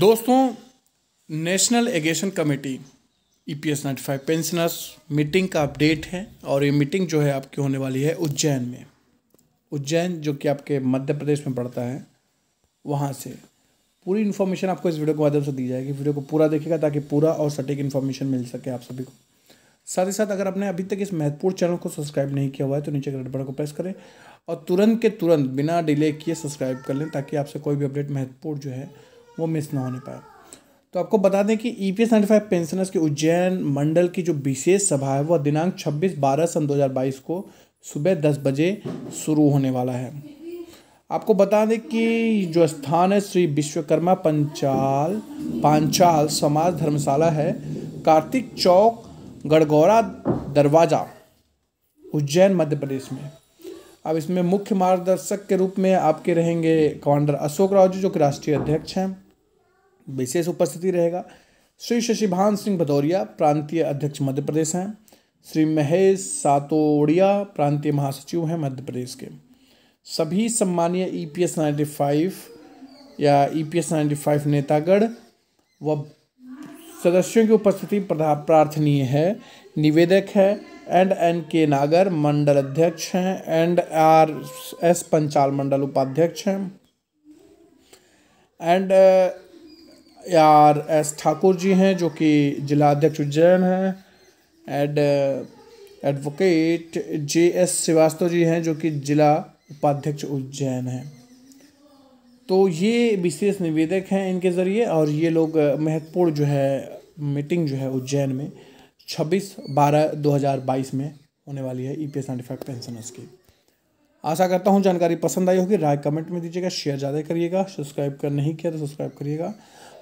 दोस्तों, national education committee EPS 95 pensioners meeting का update है और ये मीटिंग जो है आपकी होने वाली है उज्जैन में। उज्जैन जो कि आपके मध्य प्रदेश में पड़ता है, वहाँ से पूरी इन्फॉर्मेशन आपको इस वीडियो के माध्यम से दी जाएगी। वीडियो को पूरा देखिएगा ताकि पूरा और सटीक इन्फॉर्मेशन मिल सके आप सभी को। साथ ही साथ अगर आपने अभी तक इस महत्वपूर्ण चैनल को सब्सक्राइब नहीं किया हुआ है तो नीचे के रेड बटन को प्रेस करें और तुरंत के तुरंत बिना डिले किए सब्सक्राइब कर लें ताकि आपसे कोई भी अपडेट महत्वपूर्ण जो है वो मिस ना होने पाए। तो आपको बता दें कि EPS 95 पेंशनर्स के उज्जैन मंडल की जो विशेष सभा है वह दिनांक 26/12/2022 को सुबह 10 बजे शुरू होने वाला है। आपको बता दें कि जो स्थान है श्री विश्वकर्मा पांचाल समाज धर्मशाला है, कार्तिक चौक, गढ़गौरा दरवाज़ा, उज्जैन मध्य प्रदेश में। अब इसमें मुख्य मार्गदर्शक के रूप में आपके रहेंगे कमांडर अशोक राव जी, जो कि राष्ट्रीय अध्यक्ष हैं। विशेष उपस्थिति रहेगा श्री शशि भान सिंह भदौरिया, प्रांतीय अध्यक्ष मध्य प्रदेश हैं। श्री महेश सातोड़िया प्रांतीय महासचिव हैं मध्य प्रदेश के। सभी सम्मानीय EPS 95 नेतागढ़ व सदस्यों की उपस्थिति प्रार्थनीय है। निवेदक है N.N. नागर मंडल अध्यक्ष हैं, N.R.S. पंचाल मंडल उपाध्यक्ष हैं, Y.R.S. ठाकुर जी हैं जो कि जिला अध्यक्ष उज्जैन हैं, एडवोकेट J.S. श्रीवास्तव जी हैं जो कि जिला उपाध्यक्ष उज्जैन हैं। तो ये विशेष निवेदक हैं इनके ज़रिए, और ये लोग महत्वपूर्ण जो है मीटिंग जो है उज्जैन में 26/12/2022 में होने वाली है EPS 95 पेंशनर्स की। आशा करता हूँ जानकारी पसंद आई होगी। राय कमेंट में दीजिएगा, शेयर ज़्यादा करिएगा, सब्सक्राइब कर नहीं किया तो सब्सक्राइब करिएगा।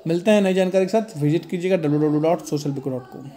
मिलते हैं नई जानकारी के साथ। विजिट कीजिएगा www.socialbikou.com।